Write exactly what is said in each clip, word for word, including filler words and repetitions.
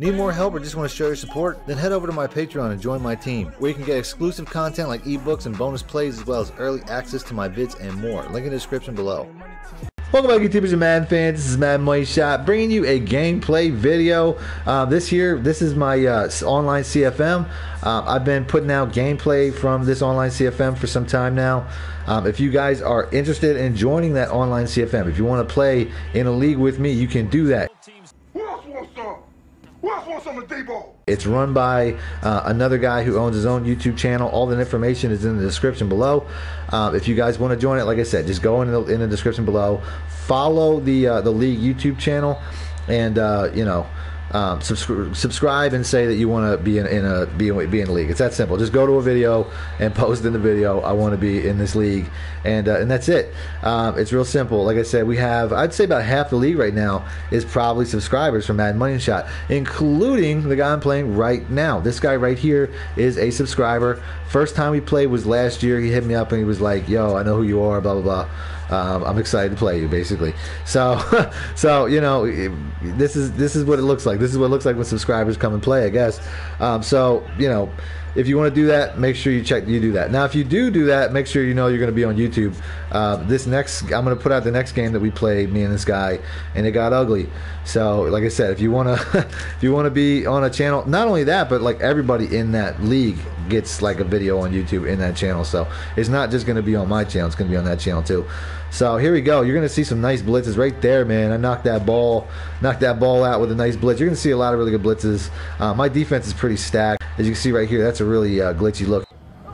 Need more help or just want to show your support? Then head over to my Patreon and join my team, where you can get exclusive content like ebooks and bonus plays, as well as early access to my vids and more. Link in the description below. Welcome back, YouTubers and Madden fans. This is Madden Moneyshot, bringing you a gameplay video. Uh, this here, this is my uh, online C F M. Uh, I've been putting out gameplay from this online C F M for some time now. Um, if you guys are interested in joining that online C F M, if you want to play in a league with me, you can do that. It's run by uh, another guy who owns his own YouTube channel. All that information is in the description below. Uh, if you guys want to join it, like I said, just go in the, in the description below. Follow the uh, the league YouTube channel, and uh, you know, um, subscribe subscribe and say that you want to be in, in a be in, be in the league. It's that simple. Just go to a video and post in the video, "I want to be in this league," and uh, and that's it. Um, it's real simple. Like I said, we have, I'd say, about half the league right now is probably subscribers from Madden Moneyshot, including the guy I'm playing right now. This guy right here is a subscriber. First time we played was last year. He hit me up and he was like, "Yo, I know who you are, blah blah blah. Um, I'm excited to play you," basically. So so you know, this is this is what it looks like. This is what it looks like when subscribers come and play, I guess. Um, so, you know, if you want to do that, make sure you check you do that. Now, if you do do that, make sure you know you're going to be on YouTube. Uh, this next, I'm going to put out the next game that we played, me and this guy, and it got ugly. So, like I said, if you want to, if you want to be on a channel, not only that, but like everybody in that league gets like a video on YouTube in that channel. So it's not just going to be on my channel; it's going to be on that channel too. So here we go. You're going to see some nice blitzes right there, man. I knocked that ball, knocked that ball out with a nice blitz. You're going to see a lot of really good blitzes. Uh, my defense is pretty stacked, as you can see right here. That's a really uh, glitchy look.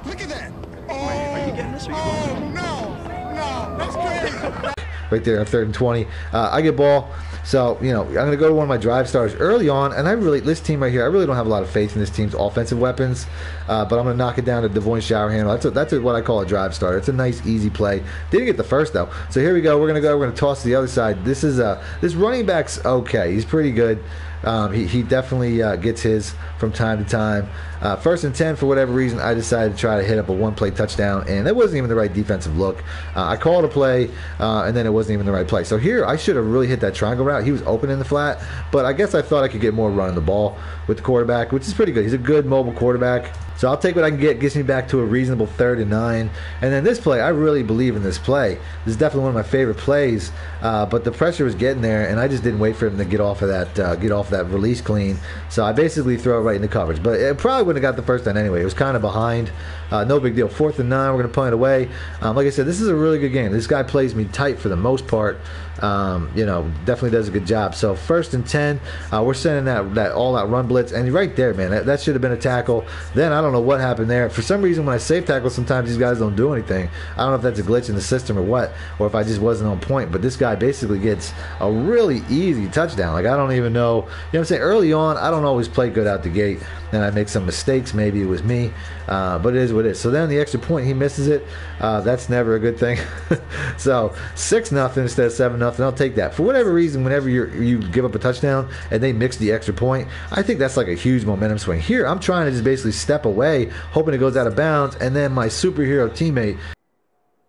Look at that! Oh, are you getting this? Or are you oh going? no, no, that's crazy. Right there on third and twenty, uh, I get ball. So, you know, I'm going to go to one of my drive stars early on, and I really, this team right here, I really don't have a lot of faith in this team's offensive weapons, uh, but I'm going to knock it down to Devon Shower Handle. That's, a, that's a, what I call a drive starter. It's a nice, easy play. Didn't get the first, though. So here we go. We're going to go. We're going to toss to the other side. This is a, this running back's okay. He's pretty good. Um, he, he definitely uh, gets his from time to time. Uh, first and ten, for whatever reason, I decided to try to hit up a one-play touchdown, and that wasn't even the right defensive look. Uh, I called a play, uh, and then it wasn't even the right play. So here, I should have really hit that triangle route. He was open in the flat, but I guess I thought I could get more running the ball with the quarterback, which is pretty good. He's a good mobile quarterback. So I'll take what I can get. Gets me back to a reasonable third and nine. And then this play, I really believe in this play. This is definitely one of my favorite plays, uh, but the pressure was getting there, and I just didn't wait for him to get off of that uh, get off that release clean. So I basically throw it right into coverage, but it probably wouldn't have got the first down anyway. It was kind of behind. Uh, no big deal. Fourth and nine, we're going to punt it away. Um, like I said, this is a really good game. This guy plays me tight for the most part. Um, you know, definitely does a good job. So first and ten, uh, we're sending that, that all-out run blitz, and right there, man, that, that should have been a tackle. Then I don't I don't know what happened there. For some reason, when I safe tackle, sometimes these guys don't do anything. I don't know if that's a glitch in the system or what, or if I just wasn't on point, but this guy basically gets a really easy touchdown. Like, I don't even know, you know what I'm saying? Early on, I don't always play good out the gate, and I make some mistakes. Maybe it was me, uh, but it is what it is. So then the extra point, he misses it. Uh, that's never a good thing. So six nothing instead of seven nothing. I'll take that. For whatever reason, whenever you're, you give up a touchdown and they mix the extra point, I think that's like a huge momentum swing. Here, I'm trying to just basically step away, Way, hoping it goes out of bounds, and then my superhero teammate,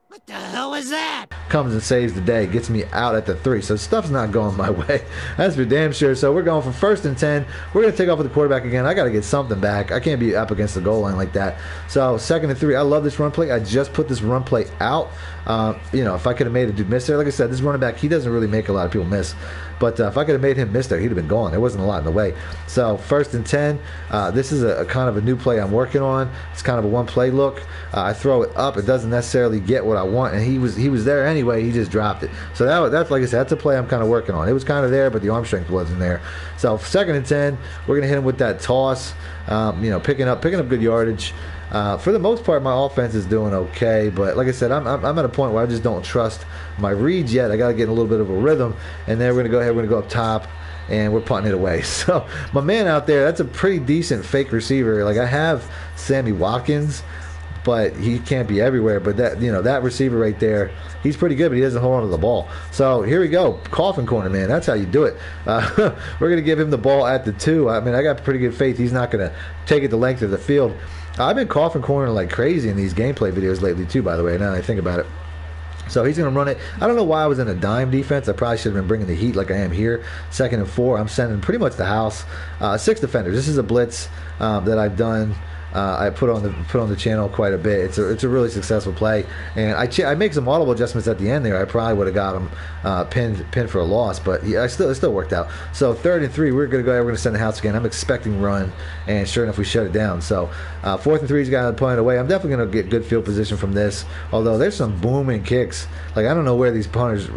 what the hell is that, comes and saves the day, gets me out at the three. So stuff's not going my way, that's for damn sure. So we're going for first and ten. We're going to take off with the quarterback again. I got to get something back. I can't be up against the goal line like that. So second and three. I love this run play. I just put this run play out. Uh, you know, if I could have made a dude miss there, like I said, this running back, he doesn't really make a lot of people miss. But uh, if I could have made him miss there, he'd have been gone. There wasn't a lot in the way. So first and ten. Uh, this is a, a kind of a new play I'm working on. It's kind of a one-play look. Uh, I throw it up. It doesn't necessarily get what I want, and he was he was there anyway. He just dropped it. So that that's like I said, that's a play I'm kind of working on. It was kind of there, but the arm strength wasn't there. So second and ten, we're gonna hit him with that toss. Um, you know, picking up picking up good yardage. Uh, for the most part, my offense is doing okay, but like I said, I'm, I'm, I'm at a point where I just don't trust my reads yet. I got to get in a little bit of a rhythm, and then we're going to go ahead, we're going to go up top, and we're punting it away. So my man out there, that's a pretty decent fake receiver. Like, I have Sammy Watkins, but he can't be everywhere. But that, you know, that receiver right there, he's pretty good, but he doesn't hold on to the ball. So here we go, coffin corner, man. That's how you do it. Uh, we're gonna give him the ball at the two. I mean, I got pretty good faith he's not gonna take it the length of the field. I've been coffin cornering like crazy in these gameplay videos lately too, by the way, now that I think about it. So he's going to run it. I don't know why I was in a dime defense. I probably should have been bringing the heat like I am here. Second and four, I'm sending pretty much the house. Uh, six defenders. This is a blitz um, that I've done. Uh, I put on the put on the channel quite a bit. It's a it's a really successful play, and I ch I make some audible adjustments at the end there. I probably would have got him uh, pinned pinned for a loss, but yeah, I still it still worked out. So third and three, we're gonna go. We're gonna send the house again. I'm expecting run, and sure enough, we shut it down. So uh, fourth and three's got to punt away. I'm definitely gonna get good field position from this. Although there's some booming kicks. Like I don't know where these punters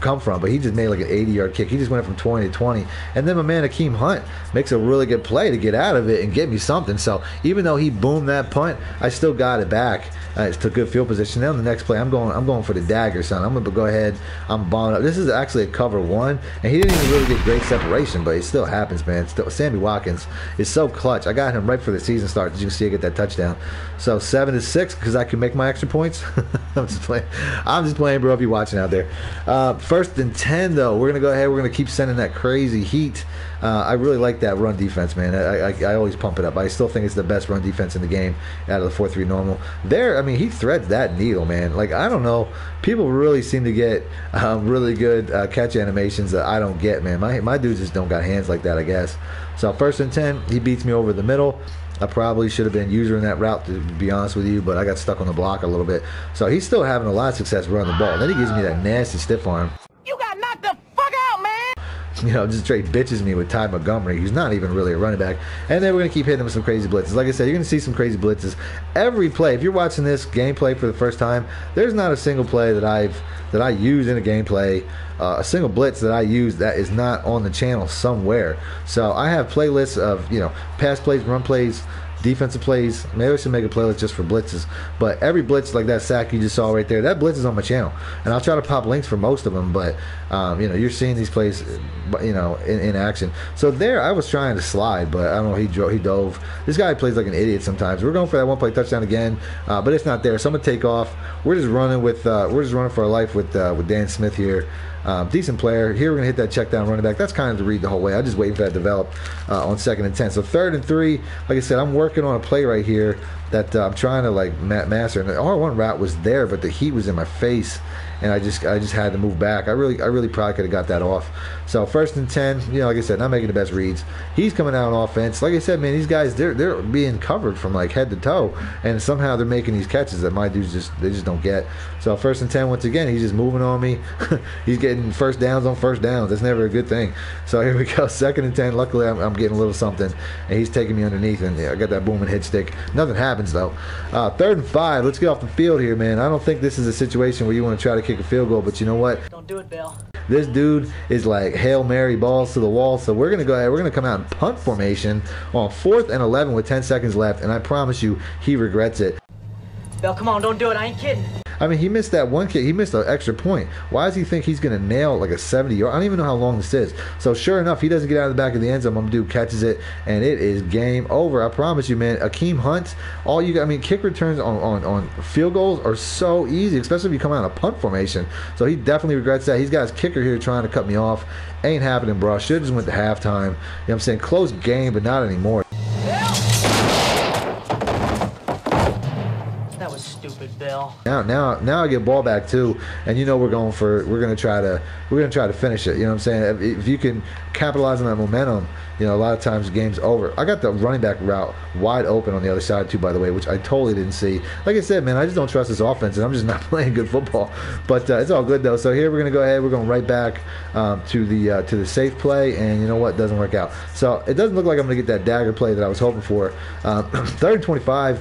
come from, but he just made like an eighty yard kick. He just went from twenty to twenty, and then my man Akeem Hunt makes a really good play to get out of it and get me something. So even though he boomed that punt, I still got it back. Uh, it's to good field position. Now on the next play, I'm going. I'm going for the dagger, son. I'm gonna go ahead. I'm bombing up. This is actually a cover one, and he didn't even really get great separation, but it still happens, man. Still, Sammy Watkins is so clutch. I got him right for the season start. As you can see, I get that touchdown. So seven to six because I can make my extra points. I'm just playing. I'm just playing, bro. If you're watching out there, uh, first and ten though, we're gonna go ahead. We're gonna keep sending that crazy heat. Uh, I really like that run defense, man. I, I I always pump it up. I still think it's the best run defense in the game out of the four three normal. There. I mean, he threads that needle, man. Like, I don't know. People really seem to get um, really good uh, catch animations that I don't get, man. My, my dudes just don't got hands like that, I guess. So, first and ten, he beats me over the middle. I probably should have been using that route, to be honest with you, but I got stuck on the block a little bit. So, he's still having a lot of success running the ball. And then he gives me that nasty stiff arm. You got knocked the fuck out, man! You know, just straight bitches me with Ty Montgomery, who's not even really a running back. And then we're going to keep hitting him with some crazy blitzes. Like I said, you're going to see some crazy blitzes every play. If you're watching this gameplay for the first time, there's not a single play that I've that I use in a gameplay, uh, a single blitz that I use that is not on the channel somewhere. So I have playlists of, you know, pass plays, run plays, defensive plays. Maybe I should make a playlist just for blitzes, but every blitz, like that sack you just saw right there, that blitz is on my channel, and I'll try to pop links for most of them. But um, you know, you're seeing these plays, you know, in, in action. So there, I was trying to slide, but I don't know. He drove, he dove. This guy plays like an idiot sometimes. We're going for that one play touchdown again, uh, but it's not there. So I'm gonna take off. We're just running with, uh, we're just running for our life with uh, with Dan Smith here. Um, decent player. Here we're going to hit that check down running back. That's kind of the read the whole way. I just waiting for that to develop uh, on second and ten. So third and three, like I said, I'm working on a play right here that uh, I'm trying to like master. And the R one route was there, but the heat was in my face, and I just I just had to move back. I really I really probably could have got that off. So first and ten, you know, like I said, not making the best reads. He's coming out on offense. Like I said, man, these guys they're they're being covered from like head to toe, and somehow they're making these catches that my dudes just they just don't get. So first and ten once again, he's just moving on me. He's getting first downs on first downs. That's never a good thing. So here we go, second and ten. Luckily, I'm, I'm getting a little something, and he's taking me underneath, and yeah, I got that booming head stick. Nothing happens though. Uh, third and five. Let's get off the field here, man. I don't think this is a situation where you want to try to kick a field goal, but you know what? Don't do it, Bill. This dude is like Hail Mary balls to the wall, so we're gonna go ahead. We're gonna come out in punt formation on fourth and eleven with ten seconds left, and I promise you, he regrets it. Bill, come on, don't do it. I ain't kidding. I mean, he missed that one kick. He missed an extra point. Why does he think he's going to nail like a seventy yard? I don't even know how long this is. So, sure enough, he doesn't get out of the back of the end zone. My dude catches it, and it is game over. I promise you, man. Akeem Hunt, all you I mean, kick returns on, on, on field goals are so easy, especially if you come out in a punt formation. So, he definitely regrets that. He's got his kicker here trying to cut me off. Ain't happening, bro. Should have just went to halftime. You know what I'm saying? Close game, but not anymore. Bill. Now, now, now I get ball back too, and you know we're going for we're gonna try to we're gonna try to finish it. You know what I'm saying? If, if you can capitalize on that momentum, you know a lot of times the game's over. I got the running back route wide open on the other side too, by the way, which I totally didn't see. Like I said, man, I just don't trust this offense, and I'm just not playing good football. But uh, it's all good though. So here we're gonna go ahead. We're going right back um, to the uh, to the safe play, and you know what? It doesn't work out. So it doesn't look like I'm gonna get that dagger play that I was hoping for. Um, third and twenty-five.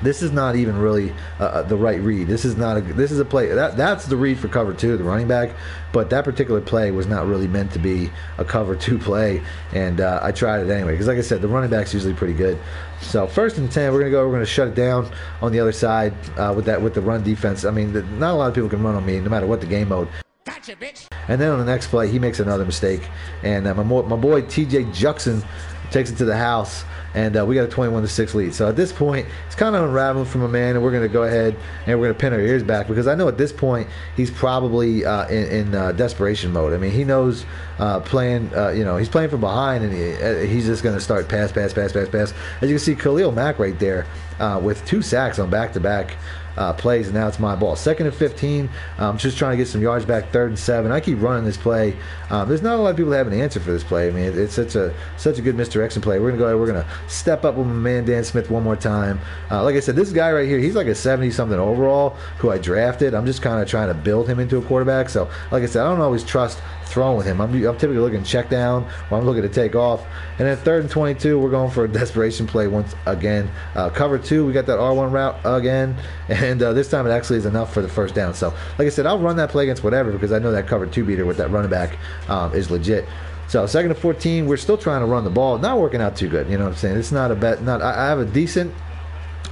This is not even really uh, the right read. This is not a. This is a play that that's the read for cover two, the running back. But that particular play was not really meant to be a cover two play, and uh, I tried it anyway because, like I said, the running back's usually pretty good. So first and ten, we're gonna go. We're gonna shut it down on the other side uh, with that with the run defense. I mean, the, not a lot of people can run on me, no matter what the game mode. Gotcha, bitch. And then on the next play, he makes another mistake, and uh, my my boy T J Jackson takes it to the house, and uh, we got a twenty-one to six lead. So at this point, it's kind of unraveling from a man, and we're going to go ahead and we're going to pin our ears back because I know at this point he's probably uh, in, in uh, desperation mode. I mean, he knows uh, playing, uh, you know, he's playing from behind, and he, uh, he's just going to start pass, pass, pass, pass, pass. As you can see, Khalil Mack right there uh, with two sacks on back-to-back. -back, uh, plays, and now it's my ball. Second and fifteen, I'm um, just trying to get some yards back. Third and seven, I keep running this play. Um, there's not a lot of people that have an answer for this play. I mean, it's such a such a good misdirection play. We're gonna go ahead, we're gonna step up with my man Dan Smith one more time. Uh, like I said, this guy right here, he's like a seventy something overall who I drafted. I'm just kind of trying to build him into a quarterback, so like I said, I don't always trust throwing with him. I'm, I'm typically looking to check down, or I'm looking to take off. And then third and twenty-two, we're going for a desperation play once again. Uh, cover two, we got that R one route again, and uh, this time it actually is enough for the first down. So like I said, I'll run that play against whatever, because I know that cover two beater with that running back um, is legit. So second and fourteen, we're still trying to run the ball. Not working out too good, you know what I'm saying? It's not a bet. Not I, I have a decent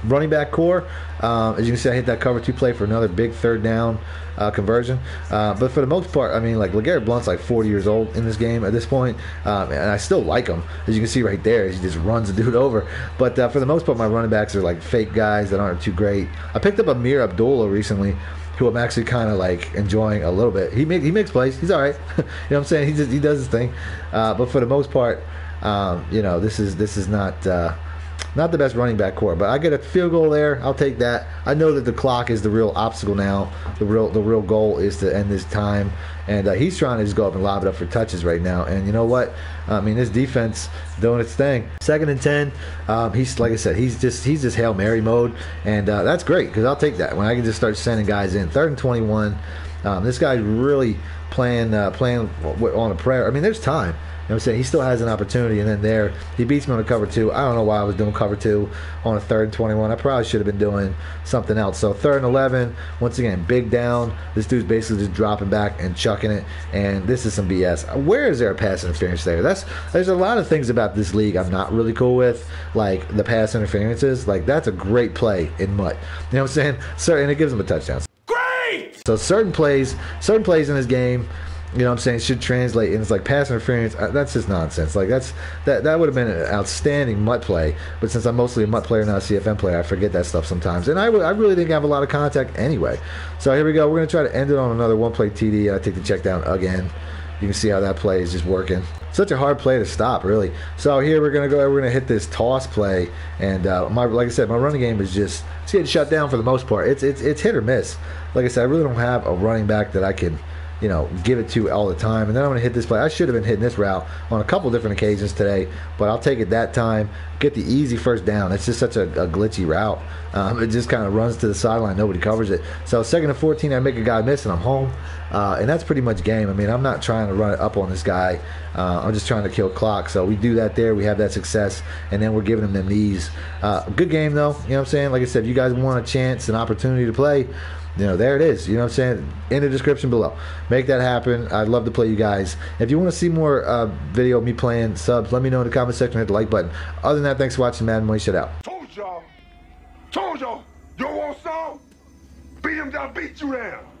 running back core. Um, as you can see, I hit that cover two play for another big third down uh, conversion. Uh, but for the most part, I mean, like, LeGarrette Blount's like forty years old in this game at this point, um, and I still like him. As you can see right there, he just runs the dude over. But uh, for the most part, my running backs are like fake guys that aren't too great. I picked up Amir Abdullah recently, who I'm actually kind of like enjoying a little bit. He make, he makes plays. He's all right. You know what I'm saying? He just he does his thing. Uh, but for the most part, um, you know, this is this is not uh, not the best running back core. But I get a field goal there. I'll take that. I know that the clock is the real obstacle now. The real the real goal is to end this time. And uh, he's trying to just go up and lob it up for touches right now. And you know what? I mean, this defense doing its thing. Second and ten. Um, he's like I said, he's just he's just Hail Mary mode, and uh, that's great, because I'll take that when I can just start sending guys in. Third and twenty-one. Um, this guy's really playing uh, playing on a prayer. I mean, there's time. You know what I'm saying? He still has an opportunity, and then there he beats me on a cover two. I don't know why I was doing cover two on a third and twenty-one. I probably should have been doing something else. So third and eleven, once again, big down. This dude's basically just dropping back and chucking it, and this is some B S. Where is there a pass interference there? That's there's a lot of things about this league I'm not really cool with, like the pass interferences. Like, that's a great play in M U T. You know what I'm saying? So, and it gives him a touchdown. Great! So certain plays, certain plays in this game, you know what I'm saying, it should translate, and it's like pass interference. That's just nonsense. Like, that's that that would have been an outstanding M U T play, but since I'm mostly a M U T player, not a C F M player, I forget that stuff sometimes. And I, I really didn't have a lot of contact anyway. So here we go. We're going to try to end it on another one-play T D. I take the check down again. You can see how that play is just working. Such a hard play to stop, really. So here we're going to go. We're going to hit this toss play. And uh, my, like I said, my running game is just it's getting shut down for the most part. It's, it's, it's hit or miss. Like I said, I really don't have a running back that I can – you know, give it to all the time. And then I'm going to hit this play. I should have been hitting this route on a couple different occasions today, but I'll take it that time. Get the easy first down. It's just such a, a glitchy route. Um, it just kind of runs to the sideline. Nobody covers it. So second and fourteen, I make a guy miss, and I'm home. Uh, and that's pretty much game. I mean, I'm not trying to run it up on this guy. Uh, I'm just trying to kill clock. So we do that there. We have that success, and then we're giving them them knees. Uh, good game, though. You know what I'm saying? Like I said, if you guys want a chance, an opportunity to play, you know, there it is. You know what I'm saying? In the description below. Make that happen. I'd love to play you guys. If you want to see more uh, video of me playing subs, let me know in the comment section. Hit the like button. Other than that, thanks for watching. Madden Moneyshot out. Told y'all. Told y'all. You want some? Beat him down. Beat you down.